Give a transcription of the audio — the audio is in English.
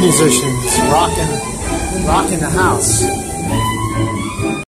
musicians rocking the house.